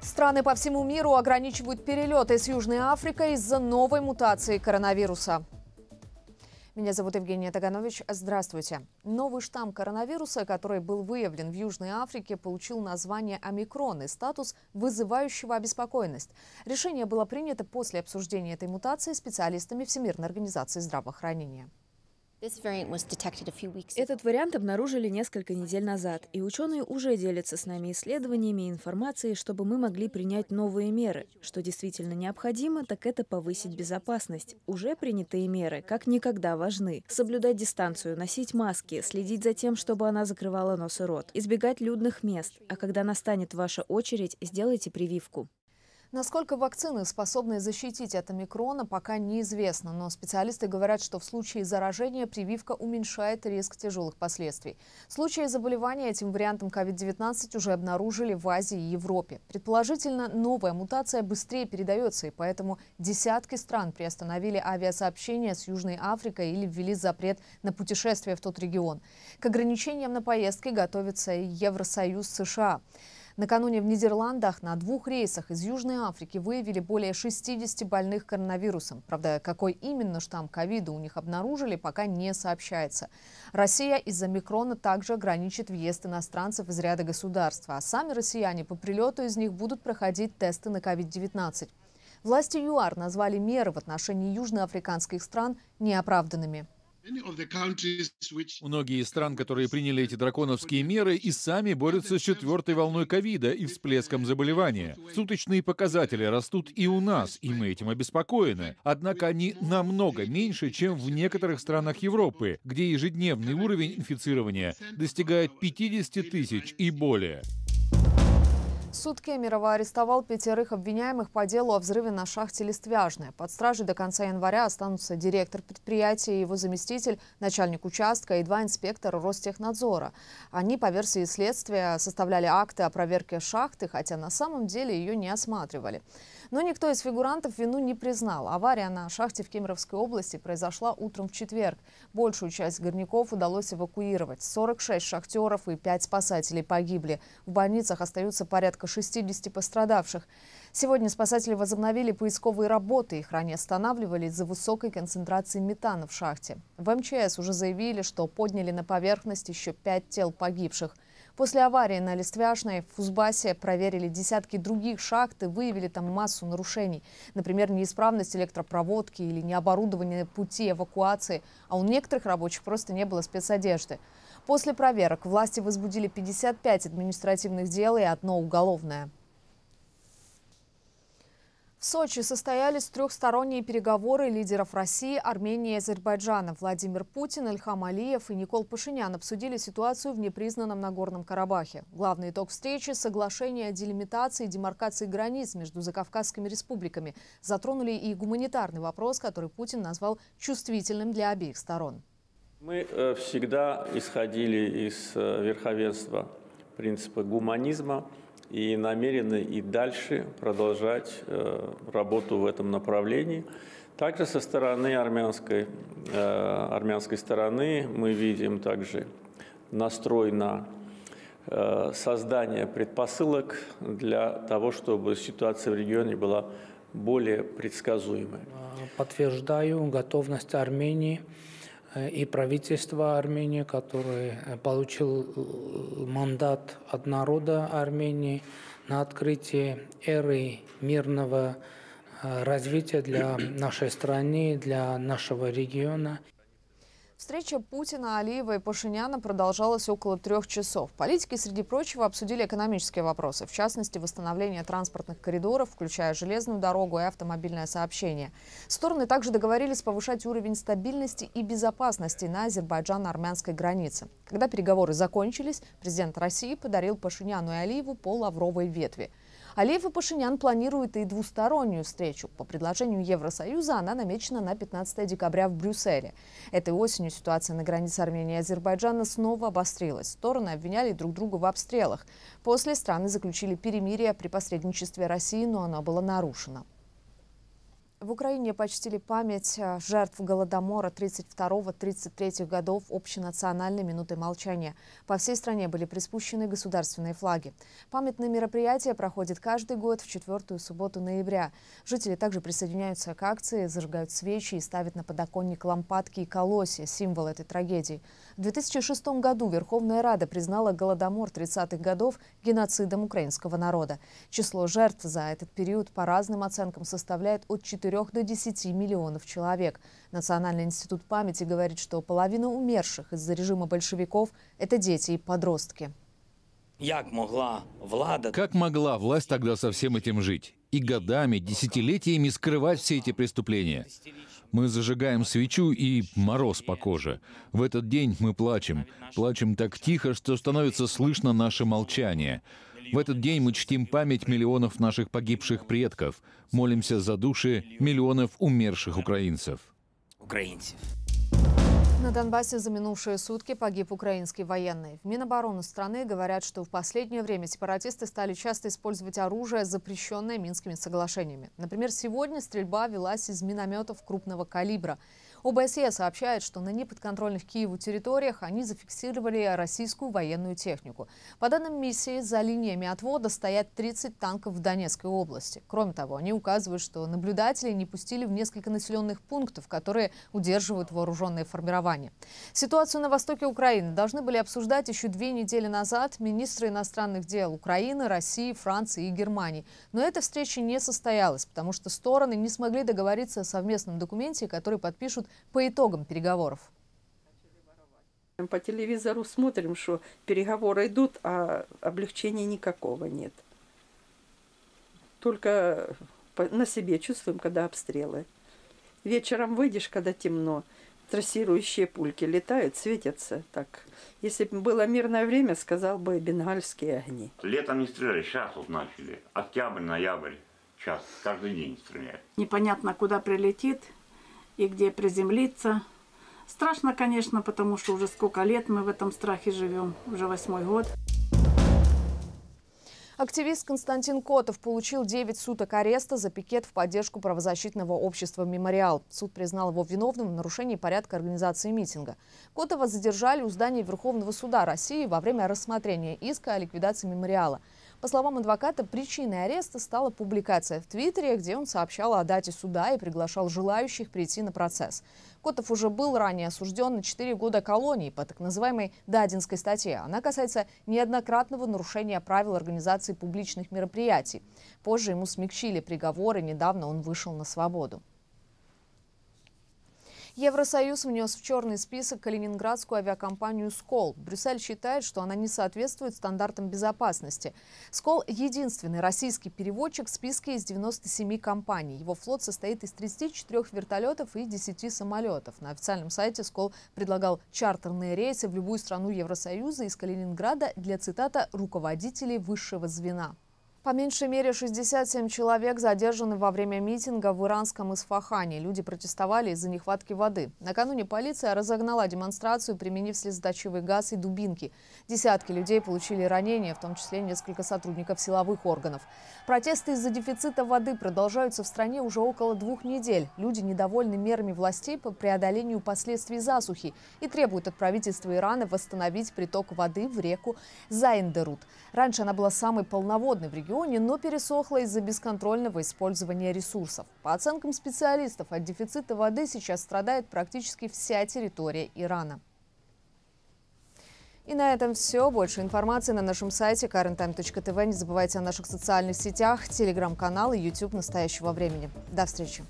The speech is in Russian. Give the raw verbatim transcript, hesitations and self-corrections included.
Страны по всему миру ограничивают перелеты с Южной Африкой из-за новой мутации коронавируса. Меня зовут Евгений Таганович. Здравствуйте. Новый штамм коронавируса, который был выявлен в Южной Африке, получил название «Омикрон» и статус вызывающего обеспокоенность. Решение было принято после обсуждения этой мутации специалистами Всемирной организации здравоохранения. Этот вариант обнаружили несколько недель назад, и ученые уже делятся с нами исследованиями и информацией, чтобы мы могли принять новые меры. Что действительно необходимо, так это повысить безопасность. Уже принятые меры как никогда важны. Соблюдать дистанцию, носить маски, следить за тем, чтобы она закрывала нос и рот, избегать людных мест, а когда настанет ваша очередь, сделайте прививку. Насколько вакцины способны защитить от омикрона, пока неизвестно, но специалисты говорят, что в случае заражения прививка уменьшает риск тяжелых последствий. Случаи заболевания этим вариантом ковид девятнадцать уже обнаружили в Азии и Европе. Предположительно, новая мутация быстрее передается, и поэтому десятки стран приостановили авиасообщение с Южной Африкой или ввели запрет на путешествие в тот регион. К ограничениям на поездки готовится и Евросоюз, США. Накануне в Нидерландах на двух рейсах из Южной Африки выявили более шестидесяти больных коронавирусом. Правда, какой именно штамм ковида у них обнаружили, пока не сообщается. Россия из-за омикрона также ограничит въезд иностранцев из ряда государств, а сами россияне по прилету из них будут проходить тесты на ковид девятнадцать. Власти ЮАР назвали меры в отношении южноафриканских стран неоправданными. Многие из стран, которые приняли эти драконовские меры, и сами борются с четвертой волной ковида и всплеском заболевания. Суточные показатели растут и у нас, и мы этим обеспокоены. Однако они намного меньше, чем в некоторых странах Европы, где ежедневный уровень инфицирования достигает пятидесяти тысяч и более. Суд Кемерова арестовал пятерых обвиняемых по делу о взрыве на шахте Листвяжная. Под стражей до конца января останутся директор предприятия, его заместитель, начальник участка и два инспектора Ростехнадзора. Они, по версии следствия, составляли акты о проверке шахты, хотя на самом деле ее не осматривали. Но никто из фигурантов вину не признал. Авария на шахте в Кемеровской области произошла утром в четверг. Большую часть горняков удалось эвакуировать. сорок шесть шахтеров и пять спасателей погибли. В больницах остаются порядка шестидесяти пострадавших. Сегодня спасатели возобновили поисковые работы. Их ранее останавливали из-за высокой концентрации метана в шахте. В МЧС уже заявили, что подняли на поверхность еще пять тел погибших. После аварии на Листвяжной в Кузбассе проверили десятки других шахт и выявили там массу нарушений. Например, неисправность электропроводки или необорудование пути эвакуации, а у некоторых рабочих просто не было спецодежды. После проверок власти возбудили пятьдесят пять административных дел и одно уголовное. В Сочи состоялись трехсторонние переговоры лидеров России, Армении и Азербайджана. Владимир Путин, Эльхам Алиев и Никол Пашинян обсудили ситуацию в непризнанном Нагорном Карабахе. Главный итог встречи – соглашение о делимитации и демаркации границ между закавказскими республиками. Затронули и гуманитарный вопрос, который Путин назвал чувствительным для обеих сторон. Мы всегда исходили из верховенства принципа гуманизма и намерены и дальше продолжать э, работу в этом направлении. Также со стороны армянской, э, армянской стороны мы видим также настрой на э, создание предпосылок для того, чтобы ситуация в регионе была более предсказуемой. Подтверждаю готовность Армении и правительство Армении, которое получил мандат от народа Армении на открытие эры мирного развития для нашей страны, для нашего региона. Встреча Путина, Алиева и Пашиняна продолжалась около трех часов. Политики, среди прочего, обсудили экономические вопросы, в частности, восстановление транспортных коридоров, включая железную дорогу и автомобильное сообщение. Стороны также договорились повышать уровень стабильности и безопасности на азербайджано-армянской границе. Когда переговоры закончились, президент России подарил Пашиняну и Алиеву по лавровой ветви. Алиев и Пашинян планируют и двустороннюю встречу. По предложению Евросоюза она намечена на пятнадцатое декабря в Брюсселе. Этой осенью ситуация на границе Армении и Азербайджана снова обострилась. Стороны обвиняли друг друга в обстрелах. После страны заключили перемирие при посредничестве России, но оно было нарушено. В Украине почтили память жертв Голодомора тридцать второго — тридцать третьего годов общенациональной минуты молчания. По всей стране были приспущены государственные флаги. Памятное мероприятие проходит каждый год в четвертую субботу ноября. Жители также присоединяются к акции, зажигают свечи и ставят на подоконник лампадки и колосья – символ этой трагедии. В две тысячи шестом году Верховная Рада признала Голодомор тридцатых годов геноцидом украинского народа. Число жертв за этот период по разным оценкам составляет от четырёх до десяти миллионов человек. Национальный институт памяти говорит, что половина умерших из-за режима большевиков – это дети и подростки. Как могла власть тогда со всем этим жить? И годами, десятилетиями скрывать все эти преступления? Мы зажигаем свечу, и мороз по коже. В этот день мы плачем. Плачем так тихо, что становится слышно наше молчание. В этот день мы чтим память миллионов наших погибших предков, молимся за души миллионов умерших украинцев. Украинцев. На Донбассе за минувшие сутки погиб украинский военный. В Минобороны страны говорят, что в последнее время сепаратисты стали часто использовать оружие, запрещенное Минскими соглашениями. Например, сегодня стрельба велась из минометов крупного калибра. ОБСЕ сообщает, что на неподконтрольных Киеву территориях они зафиксировали российскую военную технику. По данным миссии, за линиями отвода стоят тридцать танков в Донецкой области. Кроме того, они указывают, что наблюдатели не пустили в несколько населенных пунктов, которые удерживают вооруженные формирования. Ситуацию на востоке Украины должны были обсуждать еще две недели назад министры иностранных дел Украины, России, Франции и Германии. Но эта встреча не состоялась, потому что стороны не смогли договориться о совместном документе, который подпишут по итогам переговоров. По телевизору смотрим, что переговоры идут, а облегчения никакого нет. Только на себе чувствуем, когда обстрелы. Вечером выйдешь, когда темно, трассирующие пульки летают, светятся. Так. Если бы было мирное время, сказал бы бенгальские огни. Летом не стреляли, сейчас вот начали. Октябрь, ноябрь, час, каждый день стреляют. Непонятно, куда прилетит и где приземлиться. Страшно, конечно, потому что уже сколько лет мы в этом страхе живем, уже восьмой год. Активист Константин Котов получил девять суток ареста за пикет в поддержку правозащитного общества «Мемориал». Суд признал его виновным в нарушении порядка организации митинга. Котова задержали у здания Верховного суда России во время рассмотрения иска о ликвидации «Мемориала». По словам адвоката, причиной ареста стала публикация в Твиттере, где он сообщал о дате суда и приглашал желающих прийти на процесс. Котов уже был ранее осужден на четыре года колонии по так называемой Дадинской статье. Она касается неоднократного нарушения правил организации публичных мероприятий. Позже ему смягчили приговор, и недавно он вышел на свободу. Евросоюз внес в черный список калининградскую авиакомпанию «Скол». Брюссель считает, что она не соответствует стандартам безопасности. «Скол» — единственный российский перевозчик в списке из девяноста семи компаний. Его флот состоит из тридцати четырёх вертолетов и десяти самолетов. На официальном сайте «Скол» предлагал чартерные рейсы в любую страну Евросоюза из Калининграда для, цитата, «руководителей высшего звена». По меньшей мере шестьдесят семь человек задержаны во время митинга в иранском Исфахане. Люди протестовали из-за нехватки воды. Накануне полиция разогнала демонстрацию, применив слезоточивый газ и дубинки. Десятки людей получили ранения, в том числе несколько сотрудников силовых органов. Протесты из-за дефицита воды продолжаются в стране уже около двух недель. Люди недовольны мерами властей по преодолению последствий засухи и требуют от правительства Ирана восстановить приток воды в реку Заиндеруд. Раньше она была самой полноводной в регионе, но пересохла из-за бесконтрольного использования ресурсов. По оценкам специалистов, от дефицита воды сейчас страдает практически вся территория Ирана. И на этом все. Больше информации на нашем сайте currenttime точка tv. Не забывайте о наших социальных сетях, телеграм-канал и YouTube «Настоящего времени». До встречи!